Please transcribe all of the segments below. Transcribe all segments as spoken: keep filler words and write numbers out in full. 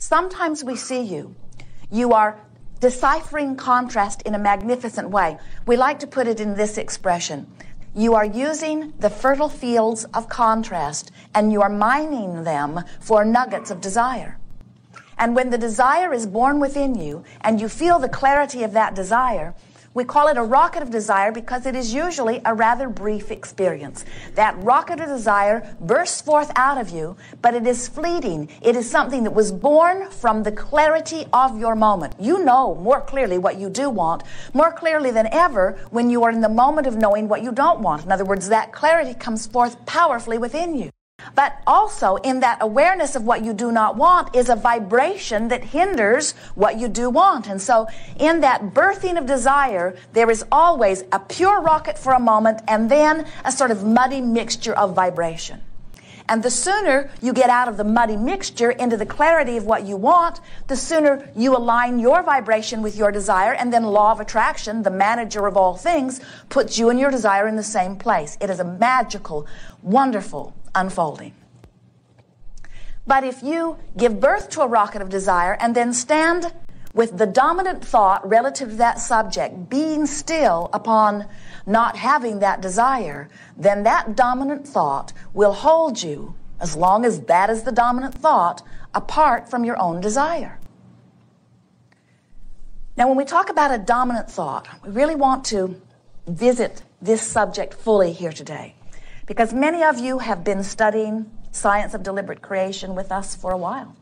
Sometimes we see you. You are deciphering contrast in a magnificent way. We like to put it in this expression. You are using the fertile fields of contrast, and you are mining them for nuggets of desire. And when the desire is born within you, and you feel the clarity of that desire, we call it a rocket of desire because it is usually a rather brief experience. That rocket of desire bursts forth out of you, but it is fleeting. It is something that was born from the clarity of your moment. You know more clearly what you do want, more clearly than ever when you are in the moment of knowing what you don't want. In other words, that clarity comes forth powerfully within you. But also in that awareness of what you do not want is a vibration that hinders what you do want. And so in that birthing of desire, there is always a pure rocket for a moment and then a sort of muddy mixture of vibration. And the sooner you get out of the muddy mixture into the clarity of what you want, the sooner you align your vibration with your desire, and then law of attraction, the manager of all things, puts you and your desire in the same place. It is a magical, wonderful unfolding. But if you give birth to a rocket of desire and then stand with the dominant thought relative to that subject, being still upon not having that desire, then that dominant thought will hold you, as long as that is the dominant thought, apart from your own desire. Now, when we talk about a dominant thought, we really want to visit this subject fully here today, because many of you have been studying science of deliberate creation with us for a while.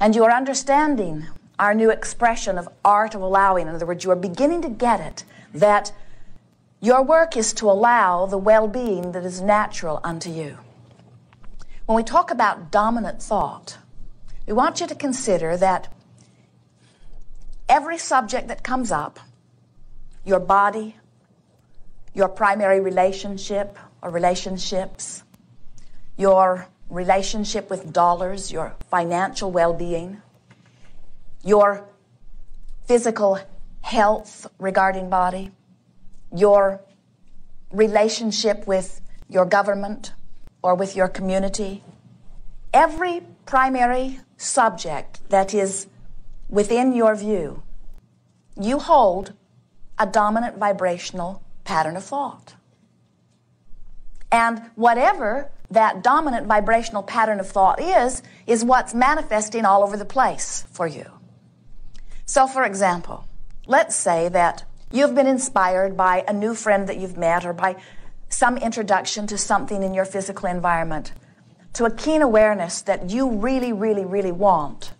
And you are understanding our new expression of art of allowing. In other words, you are beginning to get it, that your work is to allow the well-being that is natural unto you. When we talk about dominant thought, we want you to consider that every subject that comes up, your body, your primary relationship or relationships, your relationship with dollars, your financial well-being, your physical health regarding body, your relationship with your government or with your community. Every primary subject that is within your view, you hold a dominant vibrational pattern of thought. And whatever that dominant vibrational pattern of thought is, is what's manifesting all over the place for you. So, for example, let's say that you've been inspired by a new friend that you've met, or by some introduction to something in your physical environment, to a keen awareness that you really, really, really want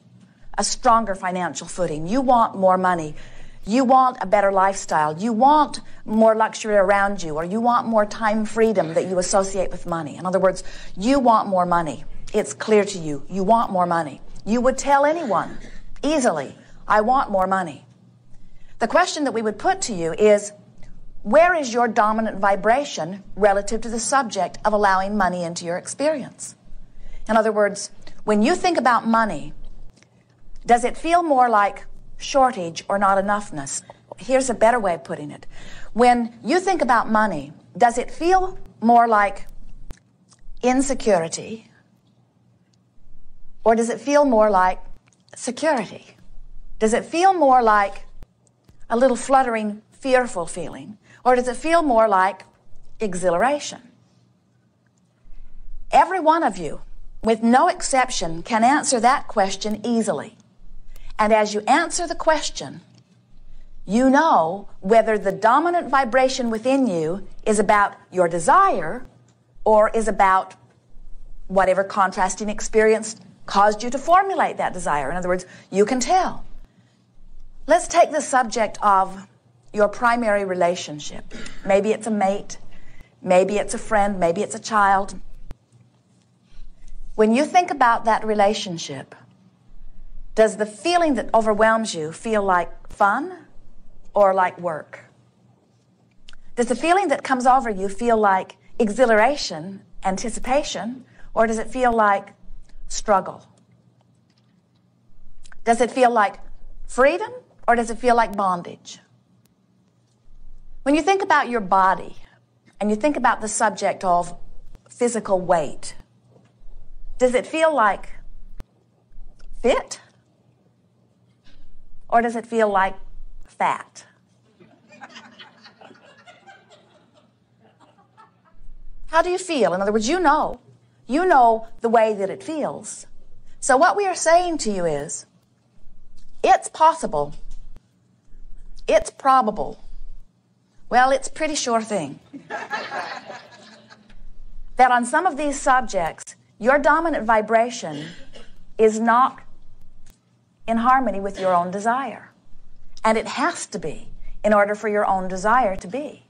a stronger financial footing. You want more money. You want a better lifestyle. You want more luxury around you, or you want more time freedom that you associate with money. In other words, you want more money. It's clear to you. You want more money. You would tell anyone easily, I want more money. The question that we would put to you is, where is your dominant vibration relative to the subject of allowing money into your experience? In other words, when you think about money, does it feel more like shortage or not enoughness? Here's a better way of putting it. When you think about money, does it feel more like insecurity, or does it feel more like security? Does it feel more like a little fluttering, fearful feeling, or does it feel more like exhilaration? Every one of you, with no exception, can answer that question easily. And as you answer the question, you know whether the dominant vibration within you is about your desire or is about whatever contrasting experience caused you to formulate that desire. In other words, you can tell. Let's take the subject of your primary relationship. Maybe it's a mate, maybe it's a friend, maybe it's a child. When you think about that relationship, does the feeling that overwhelms you feel like fun or like work? Does the feeling that comes over you feel like exhilaration, anticipation, or does it feel like struggle? Does it feel like freedom, or does it feel like bondage? When you think about your body and you think about the subject of physical weight, does it feel like fit? Or does it feel like fat? How do you feel? In other words, you know. You know the way that it feels. So what we are saying to you is, it's possible. It's probable. Well, it's pretty sure thing that on some of these subjects, your dominant vibration is not in harmony with your own desire. And it has to be in order for your own desire to be.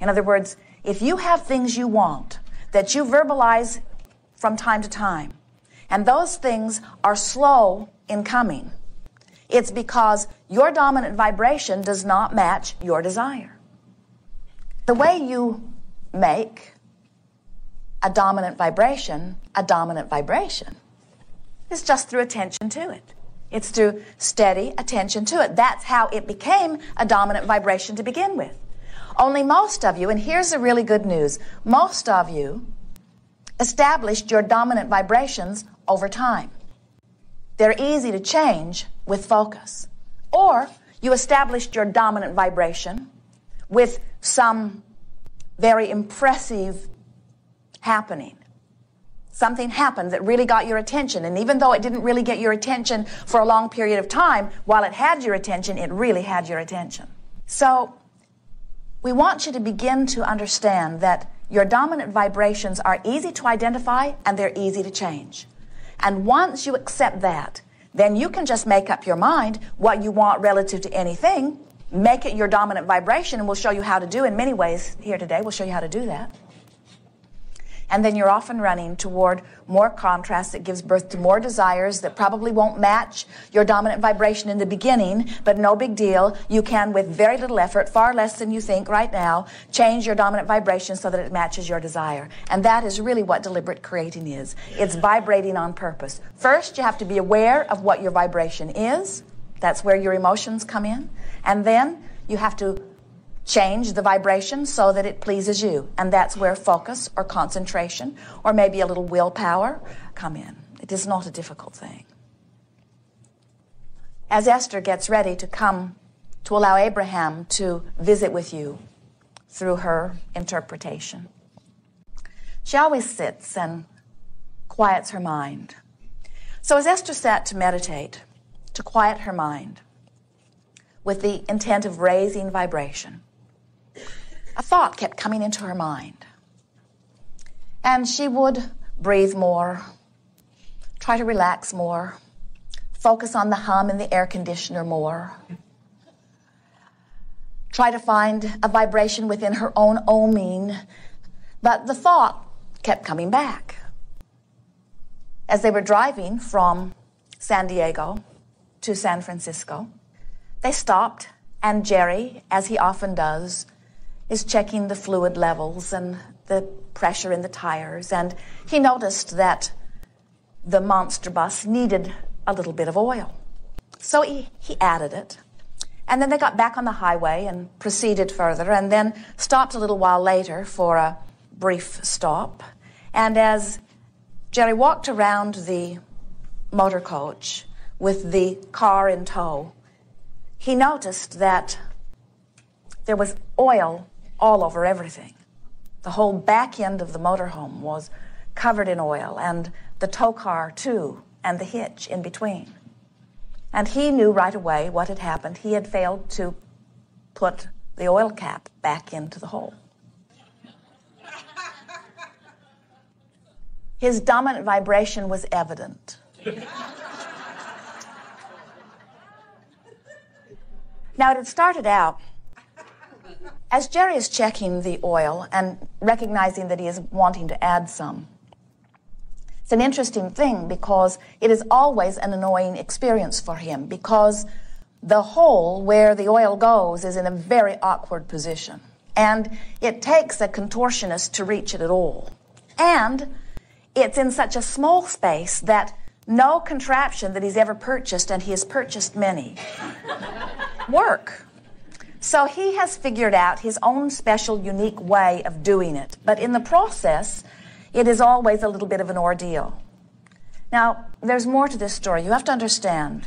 In other words, if you have things you want that you verbalize from time to time, and those things are slow in coming, it's because your dominant vibration does not match your desire. The way you make a dominant vibration a dominant vibration is just through attention to it. It's through steady attention to it. That's how it became a dominant vibration to begin with. Only most of you, and here's the really good news, most of you established your dominant vibrations over time. They're easy to change with focus. Or you established your dominant vibration with some very impressive happening. Something happened that really got your attention, and even though it didn't really get your attention for a long period of time, while it had your attention, it really had your attention. So we want you to begin to understand that your dominant vibrations are easy to identify and they're easy to change. And once you accept that, then you can just make up your mind what you want relative to anything, make it your dominant vibration, and we'll show you how to do in many ways here today. We'll show you how to do that. And then you're off and running toward more contrast that gives birth to more desires that probably won't match your dominant vibration in the beginning, but no big deal. You can, with very little effort, far less than you think right now, change your dominant vibration so that it matches your desire. And that is really what deliberate creating is. It's vibrating on purpose. First, you have to be aware of what your vibration is. That's where your emotions come in. And then you have to change the vibration so that it pleases you. And that's where focus or concentration or maybe a little willpower come in. It is not a difficult thing. As Esther gets ready to come to allow Abraham to visit with you through her interpretation, she always sits and quiets her mind. So as Esther sat to meditate, to quiet her mind with the intent of raising vibration, a thought kept coming into her mind, and she would breathe more, try to relax more, focus on the hum in the air conditioner more, try to find a vibration within her own oming, but the thought kept coming back. As they were driving from San Diego to San Francisco, they stopped, and Jerry, as he often does, is checking the fluid levels and the pressure in the tires, and he noticed that the monster bus needed a little bit of oil. So he, he added it, and then they got back on the highway and proceeded further, and then stopped a little while later for a brief stop. And as Jerry walked around the motor coach with the car in tow, he noticed that there was oil all over everything. The whole back end of the motorhome was covered in oil, and the tow car too, and the hitch in between. And he knew right away what had happened. He had failed to put the oil cap back into the hole. His dominant vibration was evident. Now, it had started out, as Jerry is checking the oil and recognizing that he is wanting to add some, it's an interesting thing because it is always an annoying experience for him, because the hole where the oil goes is in a very awkward position, and it takes a contortionist to reach it at all. And it's in such a small space that no contraption that he's ever purchased, and he has purchased many, work. So he has figured out his own special, unique way of doing it. But in the process, it is always a little bit of an ordeal. Now, there's more to this story. You have to understand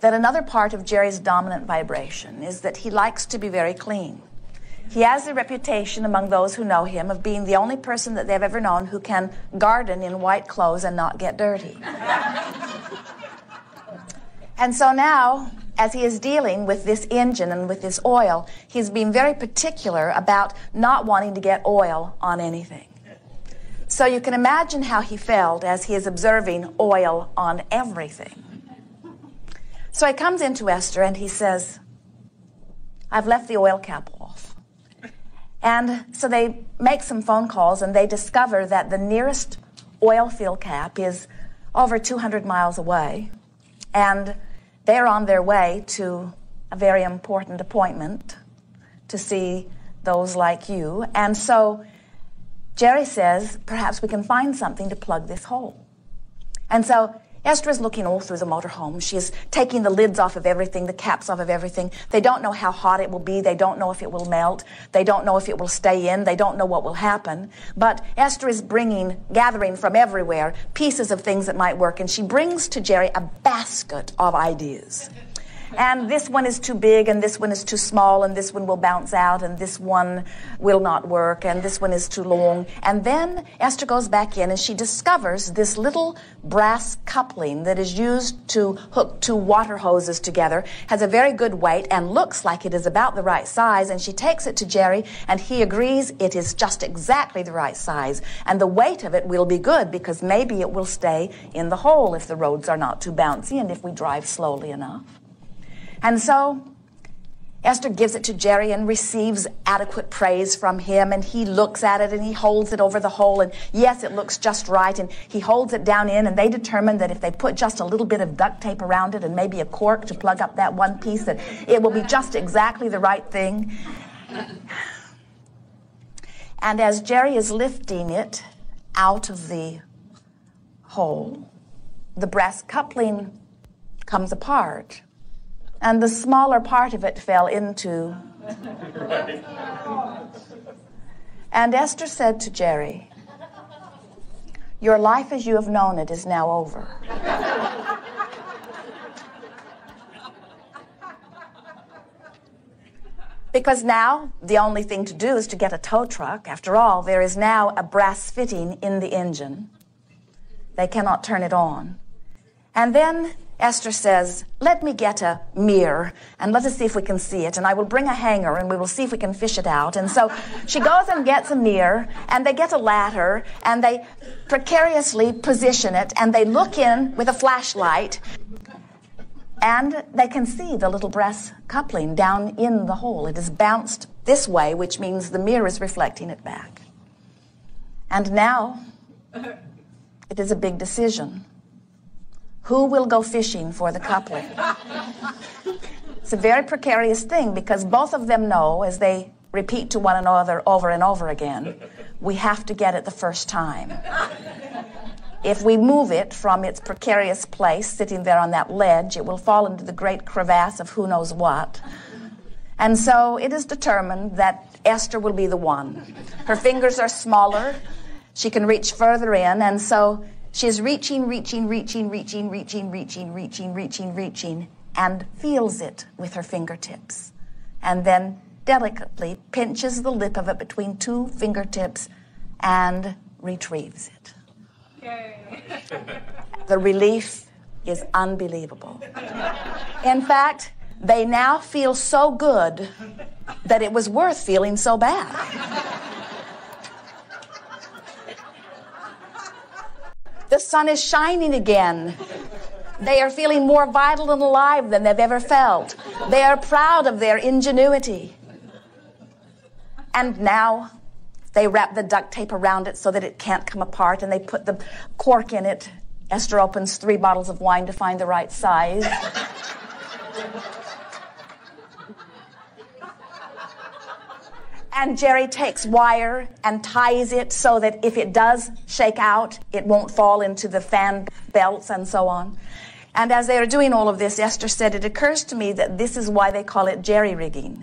that another part of Jerry's dominant vibration is that he likes to be very clean. He has the reputation among those who know him of being the only person that they've ever known who can garden in white clothes and not get dirty. And so now, as he is dealing with this engine and with this oil, he's being very particular about not wanting to get oil on anything. So you can imagine how he felt as he is observing oil on everything. So he comes into Esther and he says, I've left the oil cap off. And so they make some phone calls and they discover that the nearest oil field cap is over two hundred miles away. And they're on their way to a very important appointment to see those like you. And so Jerry says, perhaps we can find something to plug this hole. And so Esther is looking all through the motorhome. She is taking the lids off of everything, the caps off of everything. They don't know how hot it will be. They don't know if it will melt. They don't know if it will stay in. They don't know what will happen. But Esther is bringing, gathering from everywhere, pieces of things that might work. And she brings to Jerry a basket of ideas. And this one is too big, and this one is too small, and this one will bounce out, and this one will not work, and this one is too long. And then Esther goes back in, and she discovers this little brass coupling that is used to hook two water hoses together, has a very good weight, and looks like it is about the right size. And she takes it to Jerry, and he agrees it is just exactly the right size. And the weight of it will be good, because maybe it will stay in the hole if the roads are not too bouncy and if we drive slowly enough. And so Esther gives it to Jerry and receives adequate praise from him, and he looks at it and he holds it over the hole, and yes, it looks just right, and he holds it down in, and they determine that if they put just a little bit of duct tape around it and maybe a cork to plug up that one piece, that it will be just exactly the right thing. And as Jerry is lifting it out of the hole, the brass coupling comes apart. And the smaller part of it fell into. And Esther said to Jerry, your life as you have known it is now over. Because now the only thing to do is to get a tow truck. After all, there is now a brass fitting in the engine. They cannot turn it on. And then Esther says, let me get a mirror and let us see if we can see it, and I will bring a hanger and we will see if we can fish it out. And so she goes and gets a mirror, and they get a ladder, and they precariously position it, and they look in with a flashlight, and they can see the little brass coupling down in the hole. It is bounced this way, which means the mirror is reflecting it back. And now it is a big decision. Who will go fishing for the coupling? It's a very precarious thing, because both of them know, as they repeat to one another over and over again, we have to get it the first time. If we move it from its precarious place, sitting there on that ledge, it will fall into the great crevasse of who knows what. And so it is determined that Esther will be the one. Her fingers are smaller, she can reach further in, and so she is reaching, reaching, reaching, reaching, reaching, reaching, reaching, reaching, reaching, and feels it with her fingertips. And then delicately pinches the lip of it between two fingertips and retrieves it. Yay. The relief is unbelievable. In fact, they now feel so good that it was worth feeling so bad. The sun is shining again. They are feeling more vital and alive than they've ever felt. They are proud of their ingenuity. And now they wrap the duct tape around it so that it can't come apart, and they put the cork in it. Esther opens three bottles of wine to find the right size. And Jerry takes wire and ties it so that if it does shake out, it won't fall into the fan belts and so on. And as they are doing all of this, Esther said, it occurs to me that this is why they call it jerry rigging.